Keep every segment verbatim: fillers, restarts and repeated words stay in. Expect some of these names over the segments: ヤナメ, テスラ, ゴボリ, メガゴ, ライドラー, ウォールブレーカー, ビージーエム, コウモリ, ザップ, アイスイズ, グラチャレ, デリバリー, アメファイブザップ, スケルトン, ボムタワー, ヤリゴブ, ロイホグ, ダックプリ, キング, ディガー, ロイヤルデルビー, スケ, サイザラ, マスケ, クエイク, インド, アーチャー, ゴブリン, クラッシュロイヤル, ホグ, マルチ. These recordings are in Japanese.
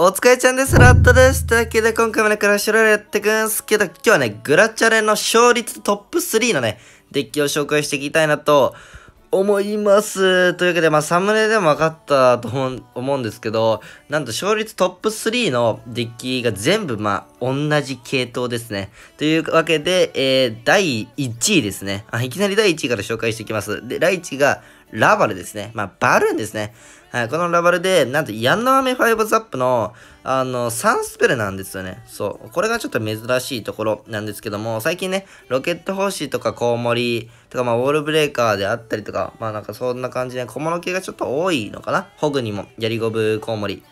お疲れちゃんです。ラットです。というわけで今回もね、クラッシュロイヤルやっていくんすけど、今日はね、グラチャレの勝率トップスリーのね、デッキを紹介していきたいなと思います。というわけで、まあサムネでも分かったと思うんですけど、なんと勝率トップスリーのデッキが全部まあ同じ系統ですね。というわけで、えー、だいいちいですね。あ、いきなりだいいちいから紹介していきます。で、だいいちいがラバルですね。まあ、バルーンですね。はい、このラバルで、なんと、ヤンのアメファイブザップの、あの、さんスペルなんですよね。そう。これがちょっと珍しいところなんですけども、最近ね、ロケット奉仕とかコウモリとか、まあ、ウォールブレーカーであったりとか、まあ、なんかそんな感じで、小物系がちょっと多いのかな。ホグにも、ヤリゴブ、コウモリ、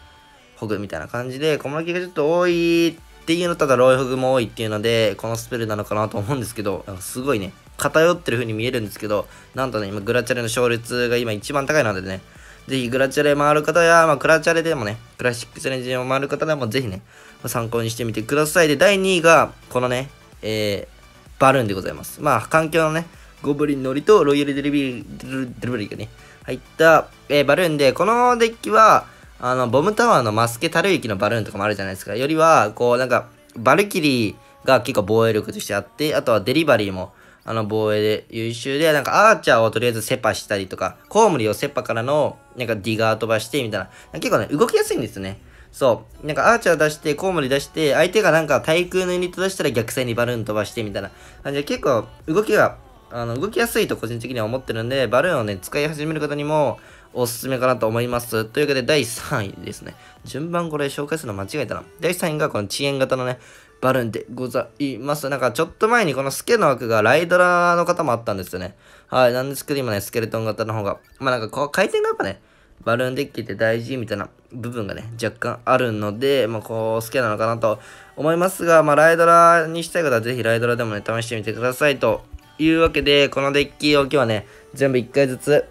ホグみたいな感じで、小物系がちょっと多いっていうの、ただ、ロイホグも多いっていうので、このスペルなのかなと思うんですけど、なんかすごいね、偏ってる風に見えるんですけど、なんとね、今グラチャレの勝率が今一番高いのでね、ぜひグラチャレ回る方や、まあ、クラチャレでもね、クラシックチャレンジを回る方でもぜひね、参考にしてみてください。で、だいにいが、このね、えー、バルーンでございます。まあ、環境のね、ゴブリンの檻とロイヤルデルビーがね、入った、えー、バルーンで、このデッキは、あの、ボムタワーのマスケタル域のバルーンとかもあるじゃないですか。よりは、こう、なんか、バルキリーが結構防衛力としてあって、あとはデリバリーも、あの防衛で優秀で、なんかアーチャーをとりあえずセパしたりとか、コウモリをセパからの、なんかディガー飛ばしてみたいな。結構ね、動きやすいんですよね。そう。なんかアーチャー出して、コウモリ出して、相手がなんか対空のユニット出したら逆サイにバルーン飛ばしてみたいな感じで、結構動きが、あの、動きやすいと個人的には思ってるんで、バルーンをね、使い始める方にもおすすめかなと思います。というわけでだいさんいですね。順番これ紹介するの間違えたな。だいさんいがこの遅延型のね、バルーンでございます。なんかちょっと前にこのスケの枠がライドラーの方もあったんですよね。はい。なんですけど今ね、スケルトン型の方が、まあなんかこう回転がやっぱね、バルーンデッキって大事みたいな部分がね、若干あるので、まあこうスケなのかなと思いますが、まあライドラーにしたい方はぜひライドラーでもね、試してみてください。というわけで、このデッキを今日はね、全部いっかいずつ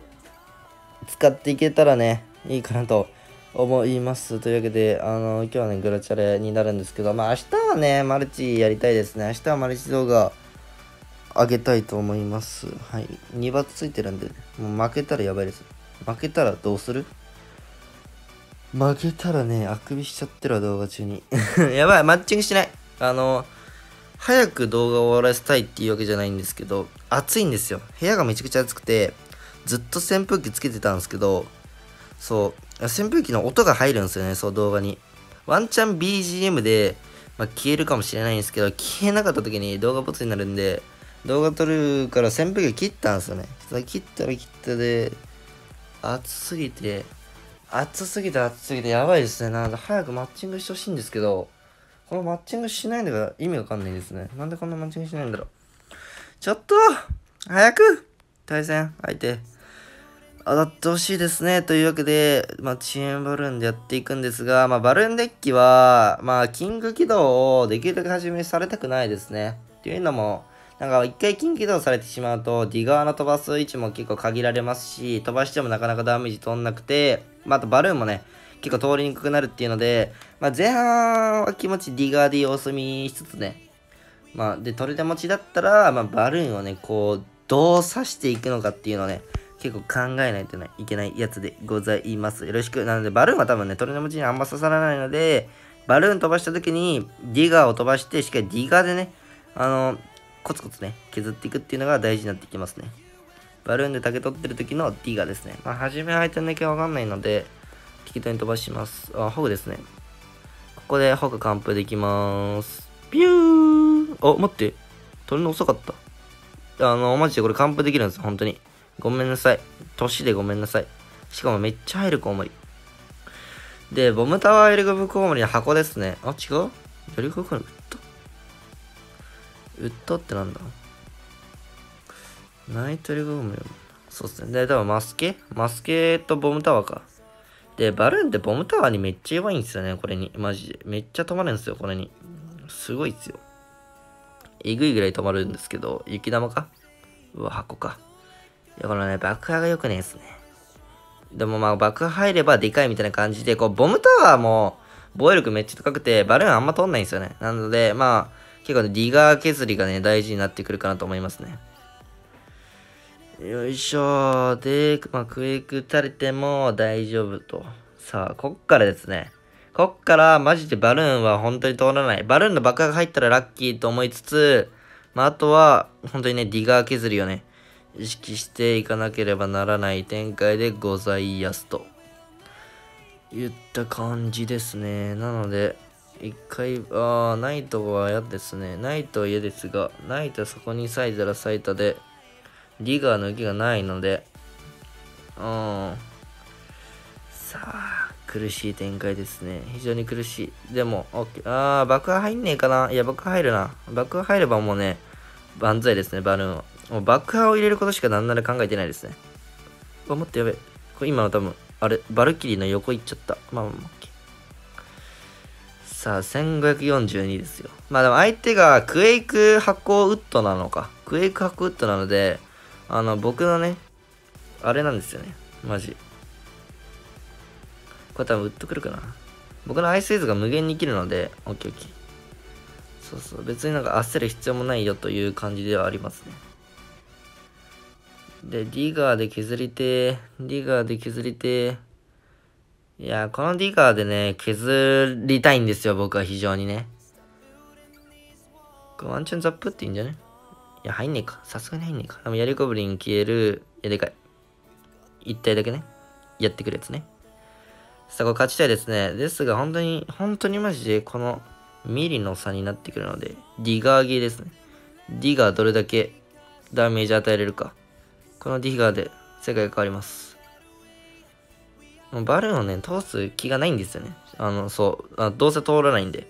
使っていけたらね、いいかなと思います。というわけで、あの今日はね、グラチャレになるんですけど、まあ明日はね、マルチやりたいですね。明日はマルチ動画上げたいと思います。はい。にばつついてるんで、ね、もう負けたらやばいです。負けたらどうする？負けたらね、あくびしちゃってるわ、動画中にやばい、マッチングしない。あの早く動画を終わらせたいっていうわけじゃないんですけど、暑いんですよ。部屋がめちゃくちゃ暑くて、ずっと扇風機つけてたんですけど、そう扇風機の音が入るんですよね、そう動画に。ワンチャン ビージーエム で、まあ、消えるかもしれないんですけど、消えなかった時に動画ボツになるんで、動画撮るから扇風機切ったんですよね。切ったら切ったで、暑すぎて、暑すぎて暑すぎてやばいですね。なんか早くマッチングしてほしいんですけど、このマッチングしないのが意味わかんないですね。なんでこんなマッチングしないんだろう。ちょっと早く対戦相手当たってほしいですね。というわけで、まあ、遅延バルーンでやっていくんですが、まあ、バルーンデッキは、まあ、キング起動をできるだけ始めされたくないですね。っていうのも、なんか、一回キング起動されてしまうと、ディガーの飛ばす位置も結構限られますし、飛ばしてもなかなかダメージ飛んなくて、まあ、あとバルーンもね、結構通りにくくなるっていうので、まあ、前半は気持ちディガーで様子見しつつね、まあ、で、取れ手持ちだったら、まあ、バルーンをね、こう、どう刺していくのかっていうのをね、結構考えないといけないやつでございます。よろしく。なので、バルーンは多分ね、鳥の持ちにあんま刺さらないので、バルーン飛ばした時に、ディガーを飛ばして、しっかりディガーでね、あの、コツコツね、削っていくっていうのが大事になってきますね。バルーンで竹取ってる時のディガーですね。まあ、初めは相手の敵はわかんないので、適当に飛ばします。あ、ホグですね。ここでホグ完封できまーす。ピュー。あ、待って。鳥の遅かった。あの、マジでこれ完封できるんですよ、本当に。ごめんなさい。年でごめんなさい。しかもめっちゃ入るコウモリ。で、ボムタワーエルゴブコウモリの箱ですね。あ、違う？エルゴブコウモリ、ウッドウッドってなんだ？ナイトエルゴブコウモリ。そうっすね。で、多分マスケマスケとボムタワーか。で、バルーンってボムタワーにめっちゃ弱いんですよね、これに。マジで。めっちゃ止まるんですよ、これに。すごいっすよ。えぐいぐらい止まるんですけど、雪玉か？うわ、箱か。いや、このね、爆破が良くないですね。でもまあ、爆破入ればでかいみたいな感じで、こう、ボムタワーも、防衛力めっちゃ高くて、バルーンあんま通んないんですよね。なので、まあ、結構ね、ディガー削りがね、大事になってくるかなと思いますね。よいしょ。で、まあ、クエイク打たれても大丈夫と。さあ、こっからですね。こっからマジでバルーンは本当に通らない。バルーンの爆破が入ったらラッキーと思いつつ、まああとは本当にね、ディガー削りをね、意識していかなければならない展開でございやすと言った感じですね。なので、一回、あー、ナイトは嫌ですね。ナイトは嫌ですが、ナイトはそこにサイザラサイタで、ディガーの受けがないので、うん。さあ、苦しい展開ですね。非常に苦しい。でも、オッケー。あー、爆破入んねえかな。いや、爆破入るな。爆破入ればもうね、万歳ですね、バルーンは。もう爆破を入れることしかなんなら考えてないですね。うわ、もっとやべえ。これ今は多分、あれ、バルキリーの横行っちゃった。まあ、オッケー。さあ、せんごひゃくよんじゅうにですよ。まあでも相手がクエイク箱ウッドなのか。クエイク箱ウッドなので、あの、僕のね、あれなんですよね。マジ。これ多分ウッドくるかな。僕のアイスイズが無限に生きるので、オッケーオッケー。そうそう。別になんか焦る必要もないよという感じではありますね。で、ディガーで削りてー。ディガーで削りてー。いやー、このディガーでね、削りたいんですよ、僕は非常にね。これワンチャンザップっていいんじゃね？いや、入んねえか。さすがに入んねえか。でも、ヤリコブリン消える。いや、でかい。一体だけね。やってくるやつね。さあ、これ勝ちたいですね。ですが、本当に、本当にマジで、このミリの差になってくるので、ディガーゲーですね。ディガーどれだけダメージ与えれるか。このディガーで世界が変わります。もうバルーンをね、通す気がないんですよね。あの、そう。あ、どうせ通らないんで。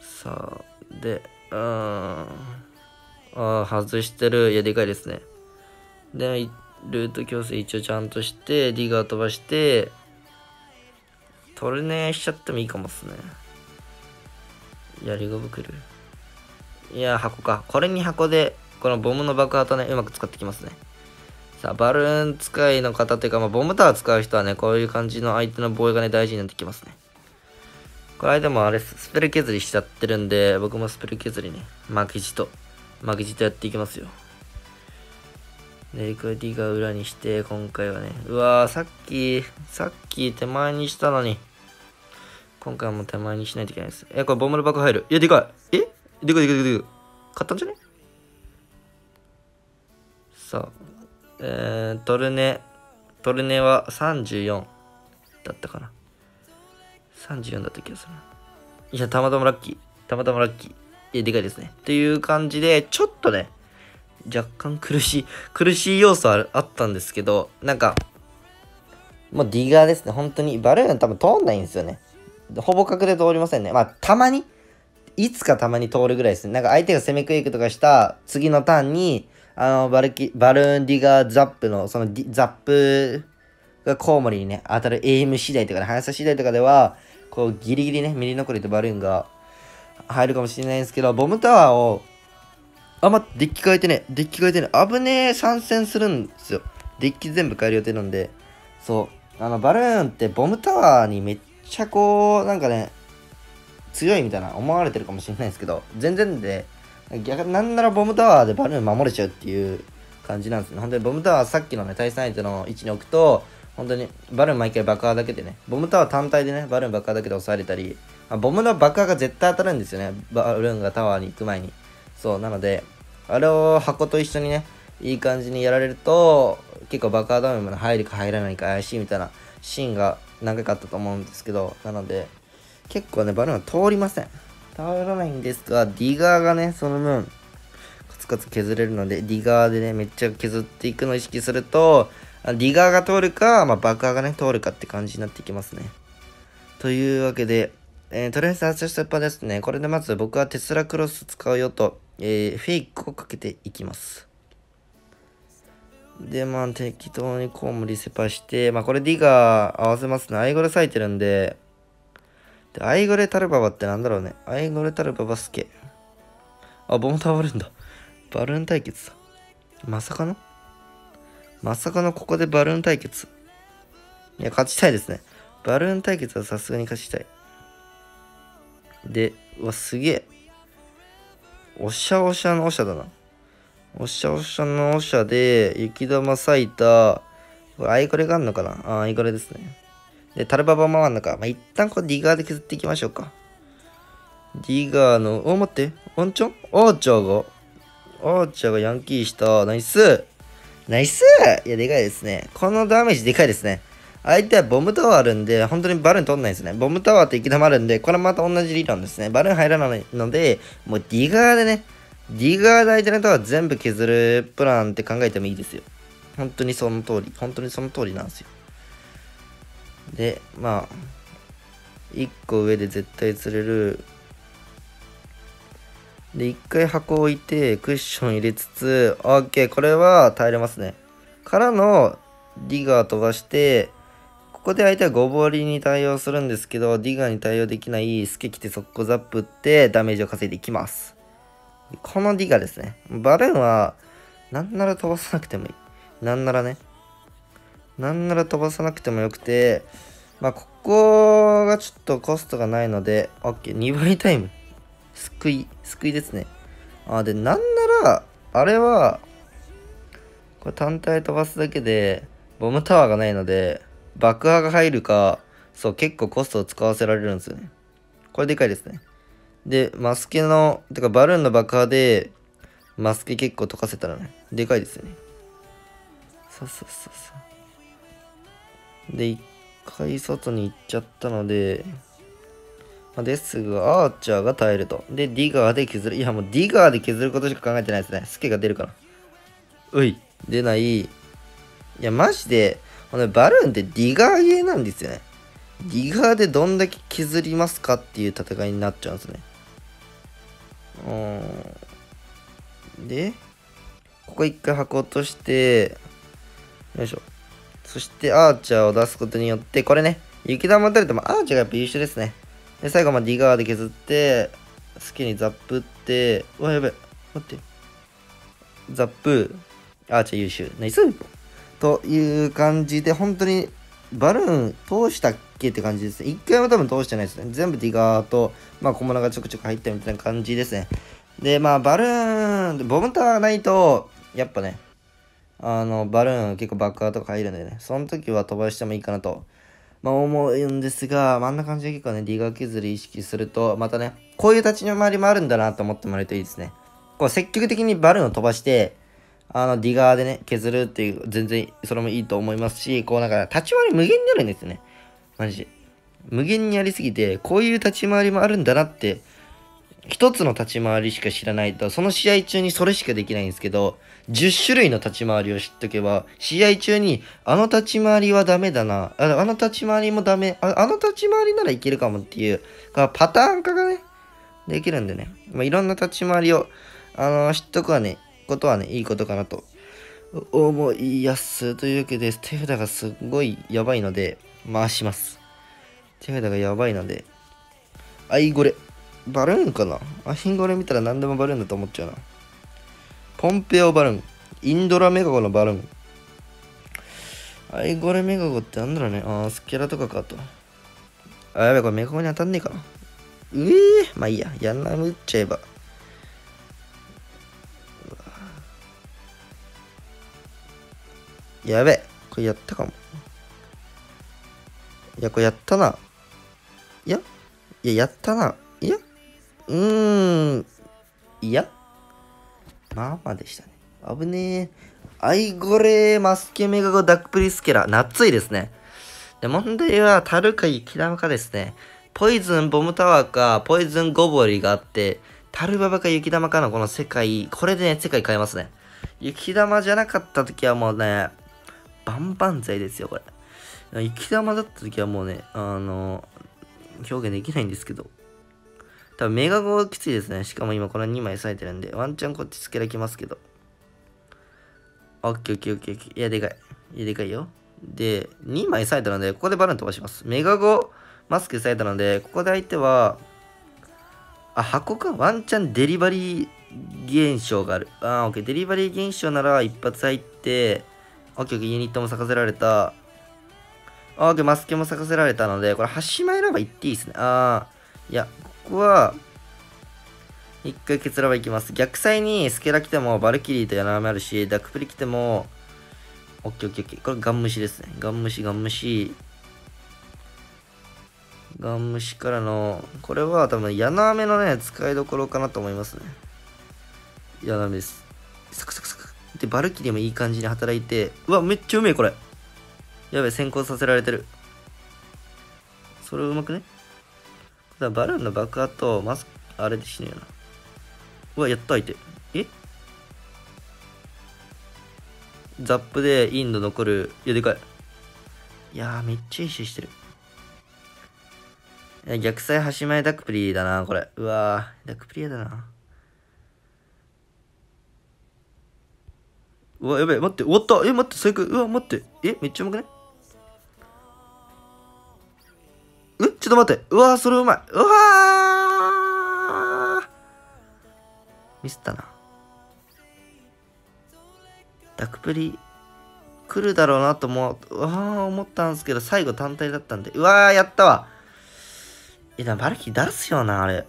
さあ、で、うーん。ああ、外してる。いや、でかいですね。で、ルート矯正一応ちゃんとして、ディガー飛ばして、トルネーしちゃってもいいかもっすね。やりゴブ来る。いや、箱か。これに箱で、このボムの爆破とね、うまく使ってきますね。さあ、バルーン使いの方というか、まあ、ボムタワー使う人はね、こういう感じの相手の防衛がね、大事になってきますね。これ相手もあれ、スペル削りしちゃってるんで、僕もスペル削りね、負けじと、負けじとやっていきますよ。で、これディガー裏にして、今回はね、うわー、さっき、さっき手前にしたのに、今回はもう手前にしないといけないです。え、これボムの爆入る。いや、でかい。えでかいでかいでかいでかい。勝ったんじゃね？さあ。えー、トルネ、トルネはさんじゅうよんだったかな。さんじゅうよんだった気がする。いや、たまたまラッキー。たまたまラッキー。いや、でかいですね。っていう感じで、ちょっとね、若干苦しい、苦しい要素あったんですけど、なんか、もうディガーですね。本当に。バルーン多分通んないんですよね。ほぼ確定通りませんね。まあ、たまに、いつかたまに通るぐらいですね。なんか相手が攻めクエイクとかした次のターンに、あのバルキ、バルーンディガーザップの、そのディザップがコウモリにね、当たるエイム次第とかね、速さ次第とかでは、こうギリギリね、ミリ残りとバルーンが入るかもしれないんですけど、ボムタワーを、あ、待って、デッキ変えてね、デッキ変えてね、危ねえ参戦するんですよ。デッキ全部変える予定なんで、そう、あのバルーンってボムタワーにめっちゃこう、なんかね、強いみたいな思われてるかもしれないんですけど、全然で、逆になんならボムタワーでバルーン守れちゃうっていう感じなんですね。本当にボムタワーさっきのね、対戦相手の位置に置くと、本当にバルーン毎回爆破だけでね、ボムタワー単体でね、バルーン爆破だけで抑えれたり、まあ、ボムの爆破が絶対当たるんですよね。バルーンがタワーに行く前に。そう、なので、あれを箱と一緒にね、いい感じにやられると、結構爆破ダメも入るか入らないか怪しいみたいなシーンが何回かあったと思うんですけど、なので、結構ね、バルーンは通りません。倒らないんですが、ディガーがね、その分、コツコツ削れるので、ディガーでね、めっちゃ削っていくのを意識すると、ディガーが通るか、まあ、爆破がね、通るかって感じになってきますね。というわけで、えー、とりあえず発射した一般ですね。これでまず僕はテスラクロス使うよと、えー、フェイクをかけていきます。で、まあ、適当にコウモリセパして、まあ、これディガー合わせますね。アイゴレ割いてるんで、で、アイゴレタルババってなんだろうね。アイゴレタルババスケ。あ、ボム倒れんだ。バルーン対決だ。まさかのまさかのここでバルーン対決。いや、勝ちたいですね。バルーン対決はさすがに勝ちたい。で、うわ、すげえ。おしゃおしゃのおしゃだな。おしゃおしゃのおしゃで、雪玉咲いた。これアイゴレがあんのかな。あ、アイゴレですね。で、タルババ回んのか。まあ、一旦こうディガーで削っていきましょうか。ディガーの、お、待って、ワンチャンアーチャーが、アーチャーがヤンキーした。ナイスナイスいや、でかいですね。このダメージでかいですね。相手はボムタワーあるんで、本当にバルーン取んないですね。ボムタワーと行き溜まるんで、これまた同じ理論ですね。バルーン入らないので、もうディガーでね、ディガーで相手のタワー全部削るプランって考えてもいいですよ。本当にその通り。本当にその通りなんですよ。で、まあ、いっこ上で絶対釣れる。で、いっかい箱置いて、クッション入れつつ、OK、これは耐えれますね。からの、ディガー飛ばして、ここで相手はゴボリに対応するんですけど、ディガーに対応できない、スケ来て速攻ザップって、ダメージを稼いでいきます。このディガーですね。バルーンは、なんなら飛ばさなくてもいい。なんならね。なんなら飛ばさなくてもよくて、まあ、ここがちょっとコストがないので、OK、にばいタイム。救い、救いですね。あ、で、なんなら、あれは、これ単体飛ばすだけで、ボムタワーがないので、爆破が入るか、そう、結構コストを使わせられるんですよね。これでかいですね。で、マスケの、てかバルーンの爆破で、マスケ結構溶かせたらね、でかいですよね。そうそうそうそう。で、一回外に行っちゃったので、ですが、アーチャーが耐えると。で、ディガーで削る。いや、もうディガーで削ることしか考えてないですね。スケが出るから。うい。出ない。いや、マジで、このバルーンってディガーゲーなんですよね。ディガーでどんだけ削りますかっていう戦いになっちゃうんですね。うん。で、ここ一回箱落として、よいしょ。そして、アーチャーを出すことによって、これね、雪玉打たれてもアーチャーがやっぱ優秀ですね。で、最後までディガーで削って、好きにザップって、うわ、やべえ、待って。ザップ、アーチャー優秀。ナイスという感じで、本当に、バルーン通したっけって感じですね。一回も多分通してないですね。全部ディガーと、まあ小物がちょくちょく入ったみたいな感じですね。で、まあバルーン、ボムタワーないと、やっぱね、あの、バルーン結構爆破とか入るんでね、その時は飛ばしてもいいかなと。まあ思うんですが、あんな感じで結構ね、ディガー削り意識すると、またね、こういう立ち回りもあるんだなと思ってもらえるといいですね。こう積極的にバルーンを飛ばして、あの、ディガーでね、削るっていう、全然それもいいと思いますし、こうなんか立ち回り無限にあるんですよね。マジで。無限にありすぎて、こういう立ち回りもあるんだなって、一つの立ち回りしか知らないと、その試合中にそれしかできないんですけど、じゅっしゅるいの立ち回りを知っとけば、試合中に、あの立ち回りはダメだな、あの立ち回りもダメ、あの立ち回りならいけるかもっていう、パターン化がね、できるんでね、まあ、いろんな立ち回りを、あのー、知っとくはね、ことはね、いいことかなと、思いやす。というわけで、手札がすごいやばいので、回します。手札がやばいので、アイゴレ。バルーンかなアヒンゴレ見たら何でもバルーンだと思っちゃうな。ポンペオバルーン。インドラメガゴのバルーン。アイゴレメガゴってなんだろうね。ああ、スキャラとかかと。あ、やべえ、これメガゴに当たんねえかな。うええ、まあいいや。やんなむっちゃえば。やべえ、これやったかも。いや、これやったな。いや、いや、やったな。いや。うーん。いや。まあまあでしたね。危ねえ。アイゴレー、マスケメガゴ、ダックプリスケラ。夏いですね。で、問題は、タルか雪玉かですね。ポイズンボムタワーか、ポイズンゴボリがあって、タルババか雪玉かのこの世界、これでね、世界変えますね。雪玉じゃなかった時はもうね、バンバン剤ですよ、これ。雪玉だった時はもうね、あの、表現できないんですけど。多分メガゴはきついですね。しかも今このにまい割いてるんで、ワンチャンこっちつけらきますけど。オッケーオッケーオッケーオッケー。いや、でかい。いや、でかいよ。で、にまい割いたので、ここでバルーン飛ばします。メガゴ、マスク割いたので、ここで相手は、あ、箱か。ワンチャンデリバリー現象がある。あー、オッケー。デリバリー現象なら一発入って、オッケーオッケー。ユニットも咲かせられた。オッケー、マスケも咲かせられたので、これ、端前選ばいっていいですね。あー、いや。ここは、一回ケツラバ行きます。逆サイにスケラ来ても、バルキリーとヤナナメあるし、ダックプリ来ても、オッケーオッケーオッケー。これガン無視ですね。ガン無視、ガン無視。ガン虫からの、これは多分ヤナメのね、使いどころかなと思いますね。ヤナメです。サクサクサク。で、バルキリーもいい感じに働いて、うわ、めっちゃうめえ、これ。やべえ、先行させられてる。それうまくね？だバルーンの爆破と、マスク、あれで死ぬよな。うわ、やった、相手。え？ザップでインド残る。いや、でかい。いやー、めっちゃいい試合してる。逆サイ端前ダックプリーだな、これ。うわー、ダックプリーだな。うわ、やべえ、待って、終わった。え、待って、最悪。うわ、待って。え、めっちゃうまくない？うん？ちょっと待って。うわー、それうまい。うわー！ミスったな。ダックプリー。来るだろうなと思う、うわー思ったんですけど、最後単体だったんで、うわーやったわ。え、だバルキー出すよな、あれ。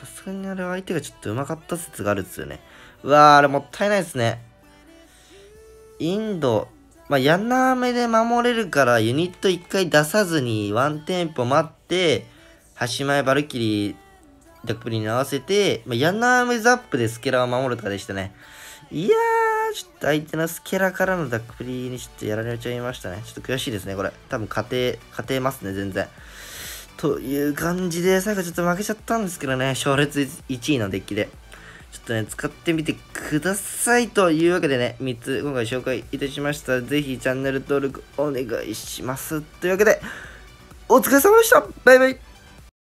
さすがにあれは相手がちょっとうまかった説があるっすよね。うわー、あれもったいないですね。インド、まあ、ヤナーメで守れるから、ユニットいっかい出さずに、ワンテンポ待って、端前バルキリー、ダックプリに合わせて、まあ、ヤナーメザップでスケラを守るかでしたね。いやー、ちょっと相手のスケラからのダックプリにちょっとやられちゃいましたね。ちょっと悔しいですね、これ。多分勝て、勝てますね、全然。という感じで、最後ちょっと負けちゃったんですけどね、勝率いちいのデッキで。ちょっとね、使ってみてくださいというわけでね、みっつ今回紹介いたしました。ぜひチャンネル登録お願いします。というわけで、お疲れ様でした。バイバイ。